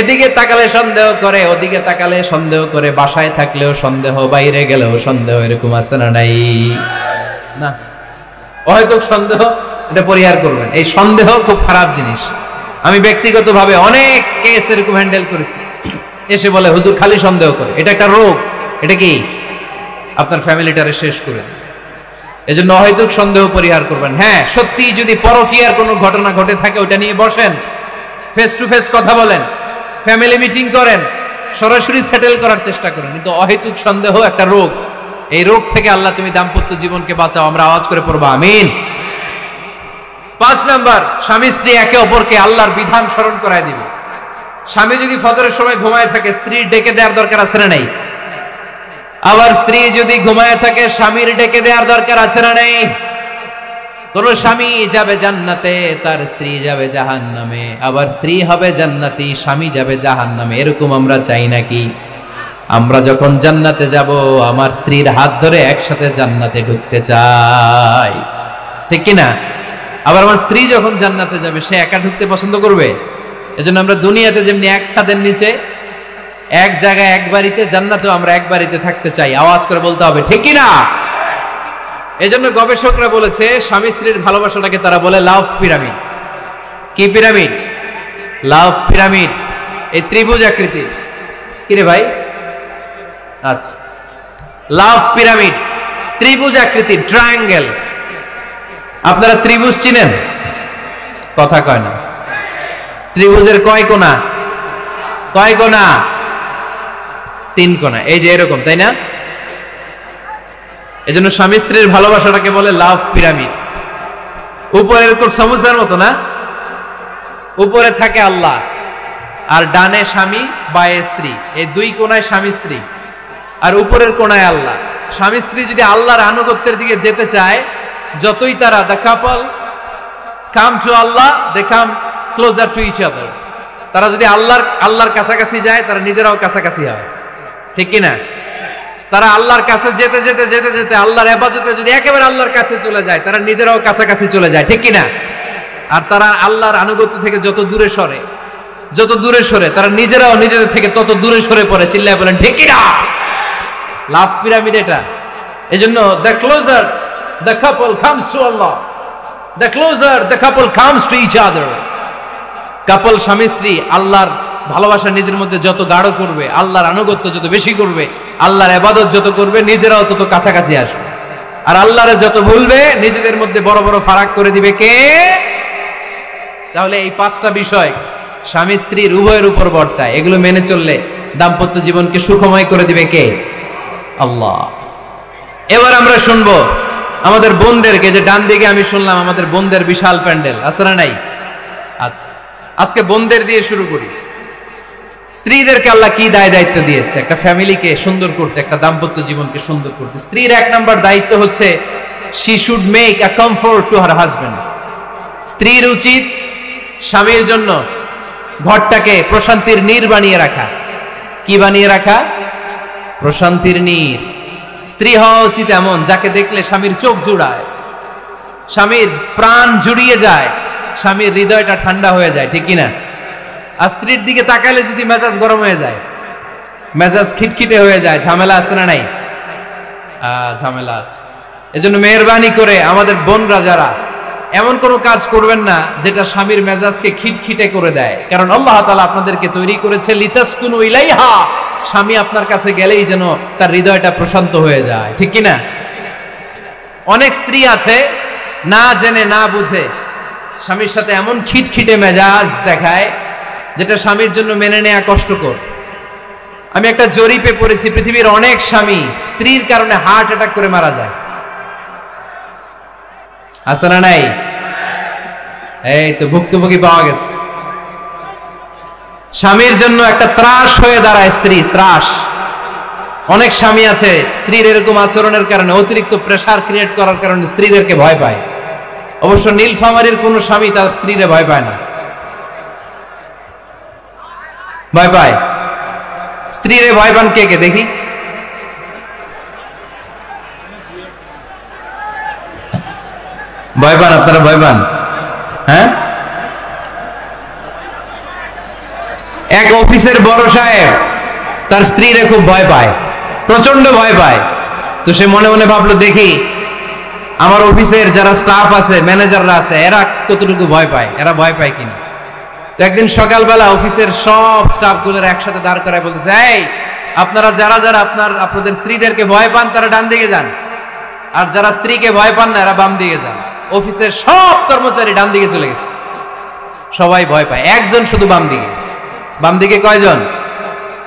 এদিকে তাকালে সন্দেহ করে, ওদিকে তাকালে সন্দেহ করে, বাসায় থাকলেও সন্দেহ, বাইরে গেলেও সন্দেহ, এরকম আছে না নাই? না, অহেতুক সন্দেহ, এটা পরিহার করবেন। এই সন্দেহ খুব খারাপ জিনিস। আমি ব্যক্তিগতভাবে অনেক কেস এরকম হ্যান্ডেল করেছি, এসে বলে হুজুর খালি সন্দেহ করে, এটা একটা রোগ, এটা কি আপনার ফ্যামিলিটারে শেষ করে দেয়। এজন্য অহেতুক সন্দেহ পরিহার করবেন। হ্যাঁ, সত্যি যদি পরকীয়ার কোনো ঘটনা ঘটে থাকে ওটা নিয়ে বসেন, ফেস টু ফেস কথা বলেন, ফ্যামিলি মিটিং করেন, সরাসরি সেটেল করার চেষ্টা করেন। কিন্তু অহেতুক সন্দেহ একটা রোগ। এই রোগ থেকে আল্লাহ তুমি দাম্পত্য জীবনকে বাঁচাও। আমরা আওয়াজ করে পড়বো আমিন। ৫ নাম্বার, স্বামী স্ত্রী একে অপরকে আল্লাহর বিধান স্মরণ করায় দিবে। স্বামী যদি ফজরের সময় ঘুমায় থাকে, স্ত্রীর ডেকে দেওয়ার দরকার আছে না নাই? আবার স্ত্রী যদি ঘুমায় থাকে, স্বামীর ডেকে দেওয়ার দরকার আছে না নাই? কোন স্বামী যাবে জান্নাতে, তার স্ত্রী যাবে জাহান্নামে, আবার স্ত্রী হবে জান্নাতি, স্বামী যাবে জাহান্নামে, এরকম আমরা চাই নাকি? আমরা যখন জান্নাতে যাব, আমার স্ত্রীর হাত ধরে একসাথে জান্নাতে ঢুকতে চাই, ঠিক কি না? আবার আমার স্ত্রী যখন জান্নাতে যাবে, সে একা ঢুকতে পছন্দ করবে? এজন্য আমরা দুনিয়াতে যেমনি এক ছাদের নিচে, এক জায়গায়, এক বাড়িতে, জান্নাতেও আমরা এক বাড়িতে থাকতে চাই। আওয়াজ করে বলতে হবে, ঠিক কি না? এজন্য গবেষকরা বলেছে স্বামী স্ত্রীর ভালোবাসাটাকে তারা বলে লাভ পিরামিড। কি পিরামিড? Love pyramid. এই ত্রিভুজ আকৃতি, কি রে ভাই? আচ্ছা, লাভ পিরামিড ত্রিভুজ আকৃতি, ট্রায়াঙ্গেল। আপনারা ত্রিভুজ চিনেন? কথা কয় না। ত্রিভুজের কয় কোণা? কয় কোণা? 3 কোণা। এই যে এরকম, তাই না? এজন্য স্বামী স্ত্রীর ভালোবাসাটাকে বলে লাভ পিরামিড। উপরের কোন সমুচার মতো না, উপরে থাকে আল্লাহ, আর ডানে স্বামী, বায়ে স্ত্রী, এই 2 কোণায় স্বামী স্ত্রী, আর উপরের কোণায় আল্লাহ। স্বামী স্ত্রী যদি আল্লাহর আনুগত্যের দিকে যেতে চায়, যতই তারা the couple come to Allah, they come closer to each other. তারা যদি আল্লাহর কাছাকাছি যায়, তারা নিজেরাও কাছাকাছি হয়, ঠিক কিনা? তারা আল্লাহর কাছে যেতে যেতে যেতে যেতে আল্লাহর ইবাদতে যদি একেবারে আল্লাহর কাছে চলে যায়, তারা নিজেরাও কাছাকাছি চলে যায়, ঠিক কিনা? আর তারা আল্লাহর আনুগত্য থেকে যত দূরে সরে, যত দূরে সরে, তারা নিজেরাও নিজেদের থেকে তত দূরে সরে পড়ে। চিল্লায় বলেন ঠিক কিনা? লাভ পিরামিড এটা। এজন্য the closer the couple comes to Allah, the closer the couple comes to each other. Couple স্বামী স্ত্রী আল্লাহর ভালোবাসা নিজের মধ্যে যত গাঢ় করবে, আল্লাহর আনুগত্য যত বেশি করবে, আল্লাহর ইবাদত যত করবে, নিজেরাও তত কাছাকাছি আসবে। আর আল্লাহরে যত ভুলবে, নিজেদের মধ্যে বড় বড় ফারাক করে দিবে কে? তাহলে এই 5টা বিষয় স্বামী স্ত্রীর উভয়ের উপর বর্তায়। এগুলো মেনে চললে দাম্পত্য জীবনকে সুখময় করে দিবে কে? আল্লাহ। এবার আমরা শুনবো আমাদের বোনদেরকে। যে ডান দিকে আমি শুনলাম আমাদের বোনদের বিশাল প্যান্ডেল, আছে না নাই? আচ্ছা, আজকে বোনদের দিয়ে শুরু করি। স্ত্রীদেরকে আল্লাহ কি দায় দায়িত্ব দিয়েছে একটা ফ্যামিলিকে সুন্দর করতে, একটা দাম্পত্য জীবনকে সুন্দর করতে? স্ত্রীর 1 নাম্বার দায়িত্ব হচ্ছে she should make a comfort to her husband। স্ত্রীর উচিত স্বামীর জন্য ঘরটাকে প্রশান্তির নীর বানিয়ে রাখা। কি বানিয়ে রাখা? প্রশান্তির নীর। স্ত্রী হওয়া উচিত এমন, যাকে দেখলে স্বামীর চোখ জুড়ায়, স্বামীর প্রাণ জুড়িয়ে যায়, স্বামীর হৃদয়টা ঠান্ডা হয়ে যায়, ঠিক কিনা? আর স্ত্রীর দিকে তাকালে যদি মেজাজ গরম হয়ে যায়, মেজাজ খিটখিটে হয়ে যায়, ঝামেলা আছে না নাই? ঝামেলা আছে। এজন্য মেহরবানি করে আমাদের বোনরা যারা, এমন কোনো কাজ করবেন না যেটা স্বামীর মেজাজকে খিটখিটে করে দেয়। কারণ আল্লাহ তাআলা আপনাদেরকে তৈরি করেছে লিতাসকুনু ইলাইহা, স্বামী আপনার কাছে গেলেই যেন তার হৃদয়টা প্রশান্ত হয়ে যায়, ঠিক কিনা? অনেক স্ত্রী আছে না জেনে না বুঝে স্বামীর সাথে এমন খিটখিটে মেজাজ দেখায় যেটা স্বামীর জন্য মেনে নেওয়া কষ্টকর। আমি একটা জরিপে পড়েছি, পৃথিবীর অনেক স্বামী স্ত্রীর কারণে হার্ট অ্যাটাক করে মারা যায়, আছে না নাই? এই তো ভুক্তভোগী পাওয়া গেছে। স্বামীর জন্য একটা ত্রাস হয়ে দাঁড়ায় স্ত্রী, ত্রাস। অনেক স্বামী আছে স্ত্রীর এরকম আচরণের কারণে, অতিরিক্ত প্রেশার ক্রিয়েট করার কারণে স্ত্রীদেরকে ভয় পায়। অবশ্য নীলফামারীর কোনো স্বামী তার স্ত্রীরে ভয় পায় না। ভয় পায়? স্ত্রীরে ভয় পান কে কে দেখি? ভয় পান আপনারা? ভয় পান? হ্যাঁ, এক অফিসের বড় সাহেব তার স্ত্রীরে খুব ভয় পায়, প্রচন্ড ভয় পায়। তো সে মনে মনে ভাবলো, দেখি আমার অফিসের যারা স্টাফ আছে, ম্যানেজাররা আছে, এরা কতটুকু ভয় পায়, এরা ভয় পায় কিনা। তো একদিন সকালবেলা অফিসের সব স্টাফগুলো একসাথে দাঁড় করায় বলতেছে, এই আপনারা যারা যারা আপনাদের স্ত্রীদেরকে ভয় পান তারা ডান দিকে যান, আর যারা স্ত্রীকে ভয় পান না এরা বাম দিকে যান। অফিসের সব কর্মচারী ডান দিকে চলে গেছে, সবাই ভয় পায়, একজন শুধু বাম দিকে। বাম দিকে কয়জন?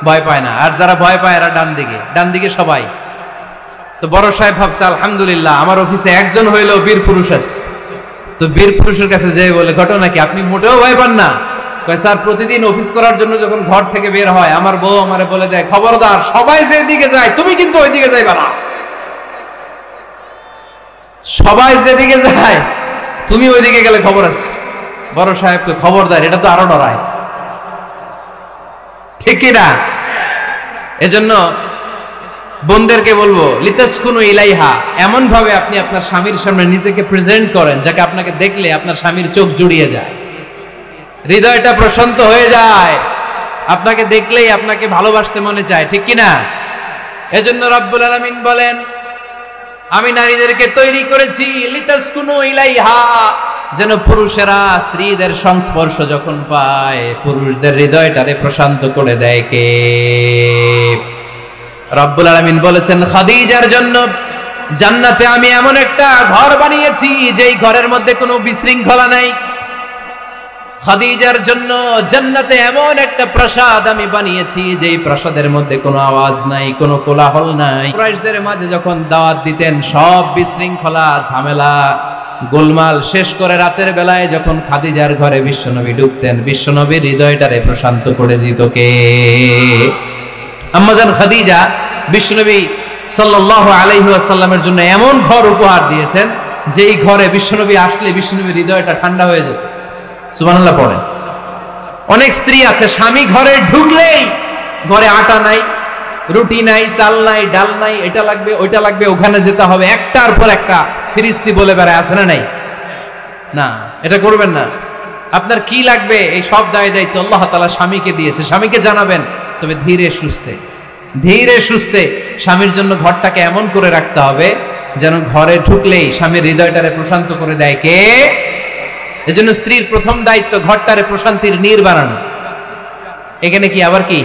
ভয় পায় না। আর যারা ভয় পায় এরা ডান দিকে, ডান দিকে সবাই। তো বড় সাহেব ভাবছে, আলহামদুলিল্লাহ আমার অফিসে একজন হইল বীর পুরুষ আছে। তো বীর পুরুষের কাছে যেয়ে বলে, ঘটনা কি, আপনি মোটেও ভয় পান না? কয়, স্যার প্রতিদিন অফিস করার জন্য যখন ঘর থেকে বের হয় আমার বউ আমারে বলে দেয়, খবরদার সবাই যেদিকে যায় তুমি কিন্তু ওইদিকে যাইবা না, সবাই যেদিকে যায় তুমি ওইদিকে গেলে খবর আছে। বড় সাহেবকে খবরদার, এটা তো আরো ডরায়, ঠিক কিনা? এজন্য বোনদেরকে বলবো, লিতাসকুনু ইলাইহা, এমন ভাবে আপনি আপনার স্বামীর সামনে নিজেকে প্রেজেন্ট করেন যাকে আপনাকে দেখলে আপনার স্বামীর চোখ জুড়িয়ে যায়, হৃদয়টা প্রশান্ত হয়ে যায়, আপনাকে দেখলেই আপনাকে ভালোবাসতে মনে চায়, ঠিক কিনা? এজন্য রব্বুল আলামিন বলেন, আমি নারীদেরকে তৈরি করেছি লিতাসকুনু ইলাইহা, যেন পুরুষেরা স্ত্রীদের সংস্পর্শ যখন পায় পুরুষদের হৃদয়টারে প্রশান্ত করে দেয়। কে? রব্বুল আলামিন বলেছেন, খাদিজার জন্য জান্নাতে আমি এমন একটা ঘর বানিয়েছি যেই ঘরের মধ্যে কোনো বিশৃঙ্খলা নাই। খাদিজার জন্য জান্নাতে এমন একটা প্রাসাদ আমি বানিয়েছি যেই প্রাসাদের মধ্যে কোনো আওয়াজ নাই, কোনো কোলাহল নাই। কুরাইশদের মাঝে যখন দাওয়াত দিতেন সব বিশৃঙ্খলা, ঝামেলা, গোলমাল শেষ করে রাতের বেলায় যখন খাদিজার ঘরে বিশ্বনবী ঢুকতেন, বিশ্বনবীর হৃদয়টারে প্রশান্ত করে দিত কে? আম্মাজান খাদিজা বিশ্বনবী সাল্লাল্লাহু আলাইহি ওয়াসাল্লামের জন্য এমন ঘর উপহার দিয়েছেন যেই ঘরে বিশ্বনবী আসলে বিশ্বনবীর হৃদয়টা ঠান্ডা হয়ে যেত। সুবহানাল্লাহ পড়ে। অনেক স্ত্রী আছে স্বামী ঘরে ঢুকলেই ঘরে আটা নাই, রুটি নাই, চাল নাই, ডাল নাই, এটা লাগবে ওইটা লাগবে, ওখানে যেতে হবে, একটার পর একটা ফিরিস্তি বলে বেড়ায়, আছে না নাই? না, এটা করবেন না। আপনার কি লাগবে এই সব দায় দায়িত্ব আল্লাহ তাআলা স্বামীকে দিয়েছে, স্বামীকে জানাবেন, তবে ধীরে সুস্থে, ধীরে সুস্থে স্বামীর জন্য ঘরটাকে এমন করে রাখতে হবে যেন ঘরে ঢুকলেই স্বামীর হৃদয়টারে প্রশান্ত করে দেয় কে? এজন্য স্ত্রীর প্রথম দায়িত্ব ঘরটারে প্রশান্তির নীড় বানানো। এখানে কি আবার কি